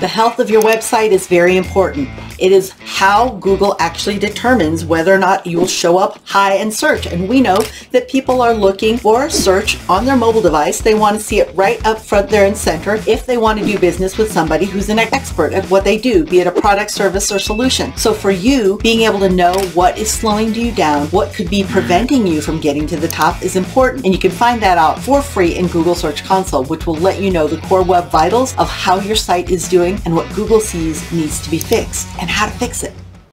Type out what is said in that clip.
The health of your website is very important. It is how Google actually determines whether or not you will show up high in search. And we know that people are looking for search on their mobile device. They want to see it right up front there and center if they want to do business with somebody who's an expert at what they do, be it a product, service, or solution. So for you, being able to know what is slowing you down, what could be preventing you from getting to the top is important. And you can find that out for free in Google Search Console, which will let you know the core web vitals of how your site is doing and what Google sees needs to be fixed and how to fix it.